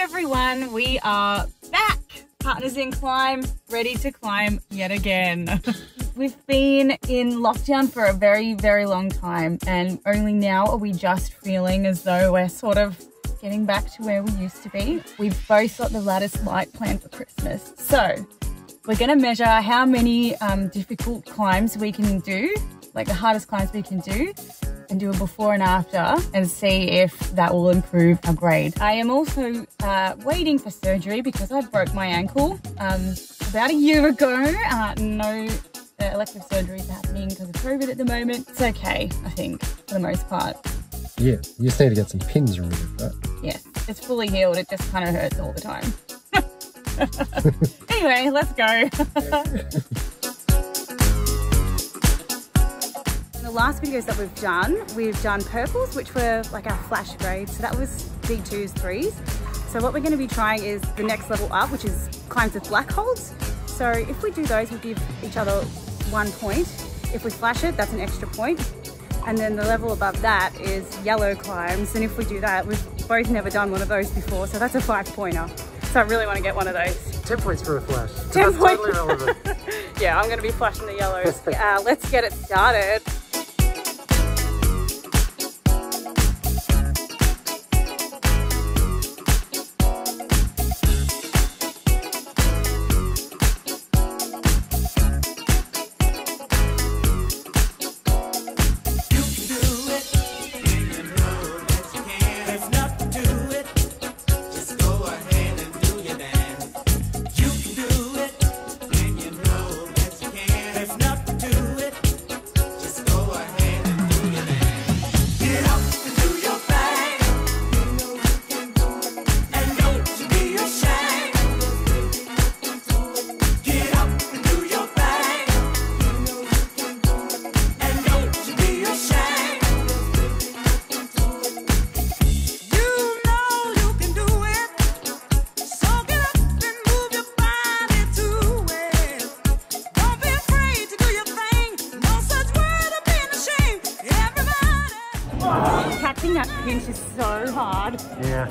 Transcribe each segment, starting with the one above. everyone, we are back. Partners in Climb, ready to climb yet again. We've been in lockdown for a very, very long time, and only now are we just feeling as though we're sort of getting back to where we used to be. We've both got the Lattice Lite planned for Christmas. So we're gonna measure how many difficult climbs we can do, like the hardest climbs we can do, and do a before and after and see if that will improve our grade. I am also waiting for surgery because I broke my ankle about a year ago. No elective surgeries happening because of COVID at the moment. It's okay, I think, for the most part. Yeah, you just need to get some pins removed, but... yes, it's fully healed. It just kind of hurts all the time. Anyway, let's go. The last videos that we've done purples, which were like our flash grade. So that was D2s, 3s. So what we're going to be trying is the next level up, which is climbs with black holes. So if we do those, we give each other 1 point. If we flash it, that's an extra point. And then the level above that is yellow climbs. And if we do that, we've both never done one of those before. So that's a 5-pointer. So I really want to get one of those. 10 points for a flash. 10 points. Totally relevant. Yeah, I'm going to be flashing the yellows. Let's get it started. That pinch is so hard. Yeah.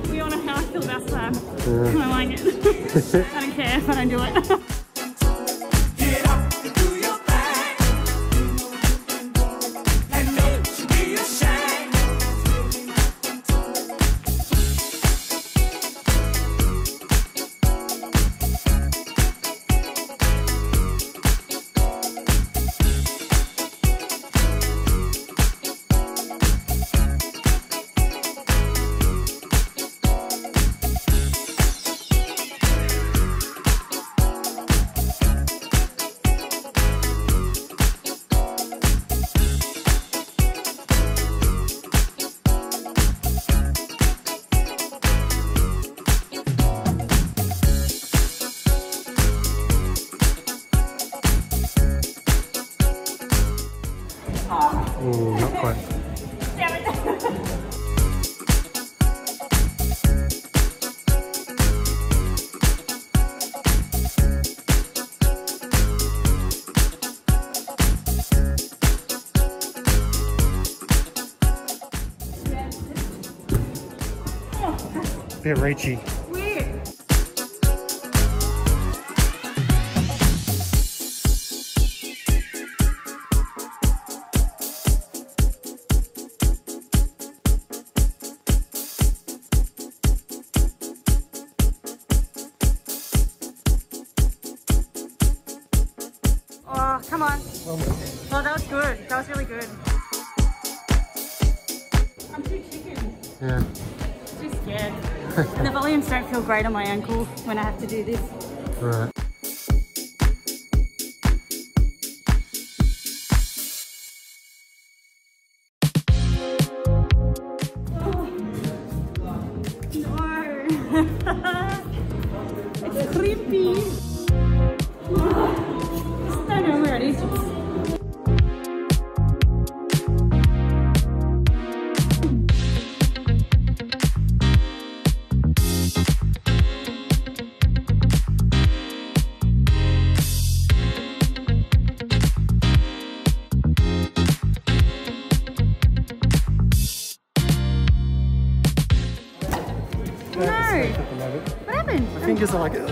We all know how I feel about slab. Yeah. I like it. I don't care if I don't do it. Oh, not quite. Bit reachy. Come on. Oh, well, that was good. That was really good. I'm too chicken. Yeah. Too scared. And the volumes don't feel great on my ankle when I have to do this. Right. It's creepy. I don't know where it is. No. What happened? My fingers are like. Get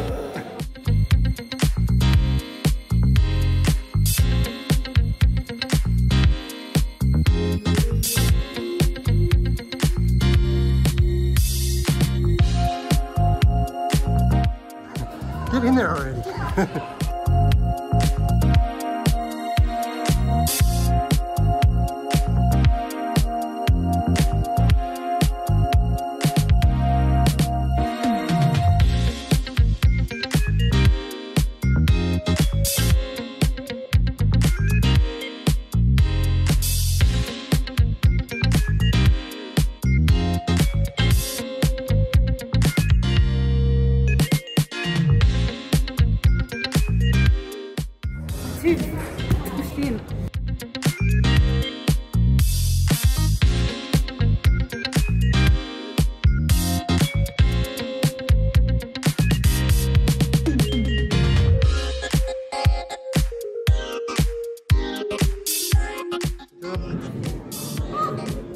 in there already.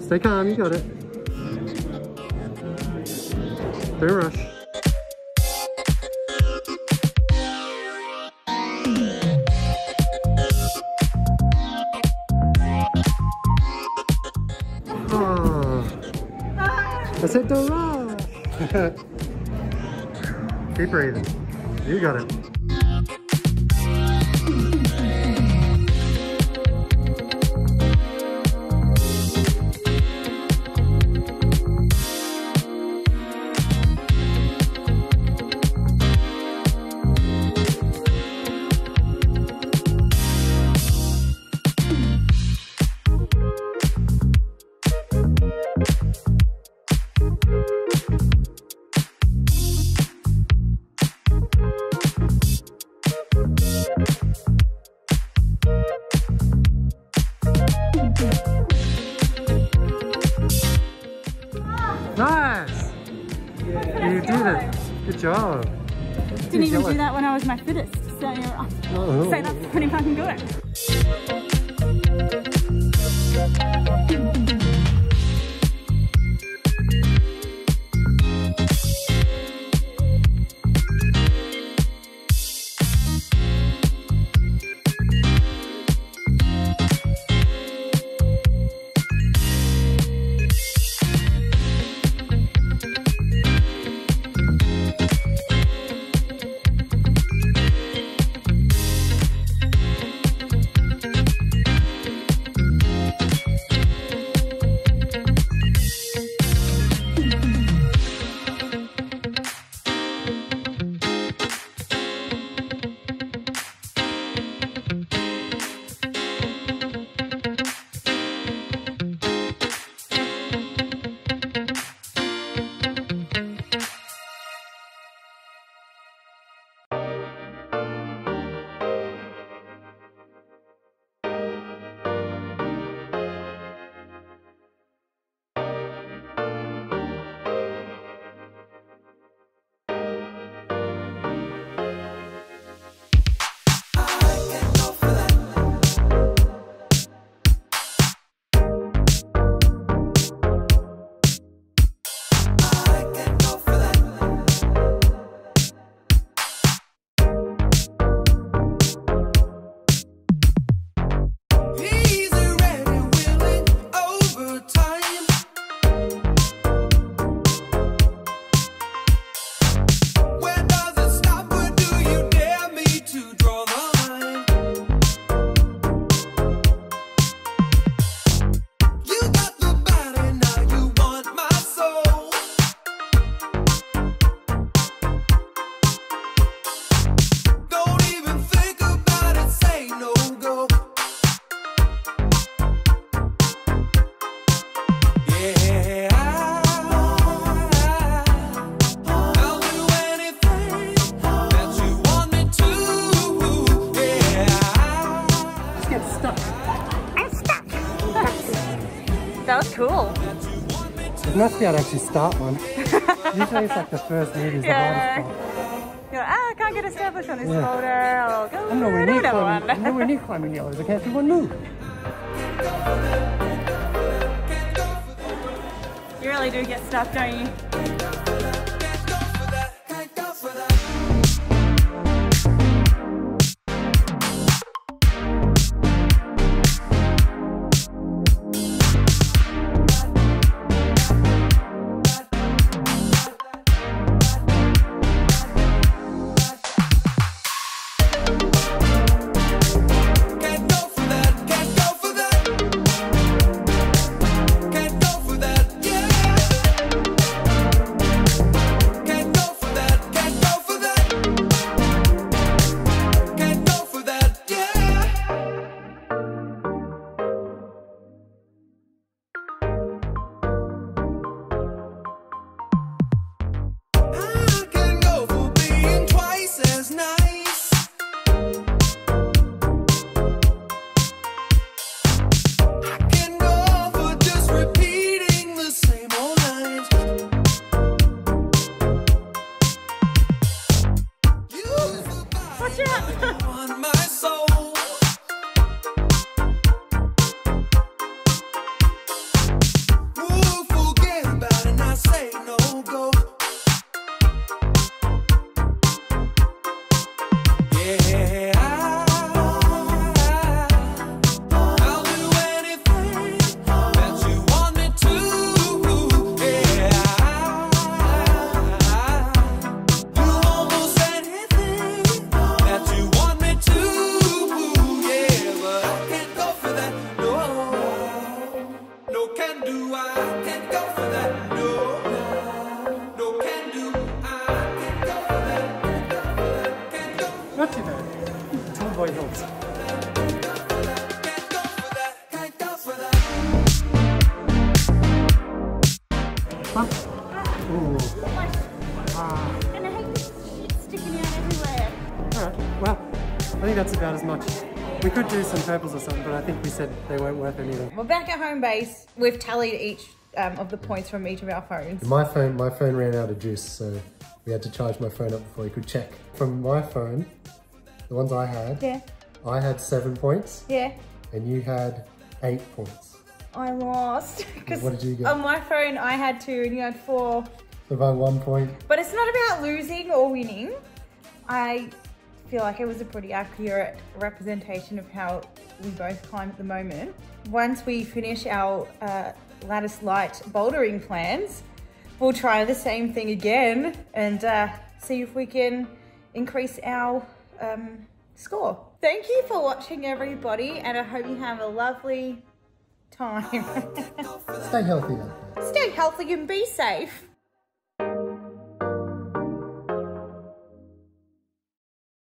Stay calm, you got it. Don't rush. Oh. I said don't rush. Keep breathing. You got it. Nice! Yeah. You did it. Good job. Didn't even do that when I was my fittest, so say that's pretty fucking good. Not fair actually start one. Usually it's like the first lead is the hardest part. You're like, I can't get established on this boulder, I'll go do another one. And then we need climbing yellows, okay, everyone move. You really do get stuck, don't you? And I hate this shit sticking out everywhere. Alright, well, I think that's about as much. We could do some purples or something, but I think we said they weren't worth anything. We're back at home base. We've tallied each of the points from each of our phones. My phone ran out of juice, so we had to charge my phone up before we could check. From my phone, the ones I had, I had 7 points. Yeah. And you had 8 points. I lost. What did you get? On my phone, I had 2 and you had 4. So by 1 point. But it's not about losing or winning. I feel like it was a pretty accurate representation of how we both climb at the moment. Once we finish our Lattice Lite bouldering plans, we'll try the same thing again and see if we can increase our score. Thank you for watching, everybody, and I hope you have a lovely time. Stay healthy. Stay healthy and be safe.